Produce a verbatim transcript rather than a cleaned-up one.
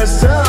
Yes, sir.